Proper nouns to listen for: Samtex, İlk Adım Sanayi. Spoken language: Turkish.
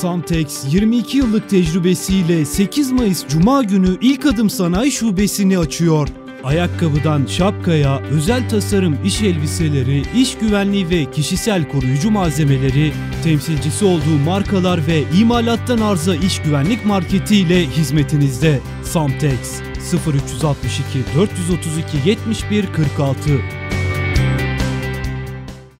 Samtex 22 yıllık tecrübesiyle 8 Mayıs Cuma günü İlk Adım Sanayi şubesini açıyor. Ayakkabıdan şapkaya, özel tasarım iş elbiseleri, iş güvenliği ve kişisel koruyucu malzemeleri, temsilcisi olduğu markalar ve imalattan arıza iş güvenlik marketi ile hizmetinizde. Samtex 0362 432 71 46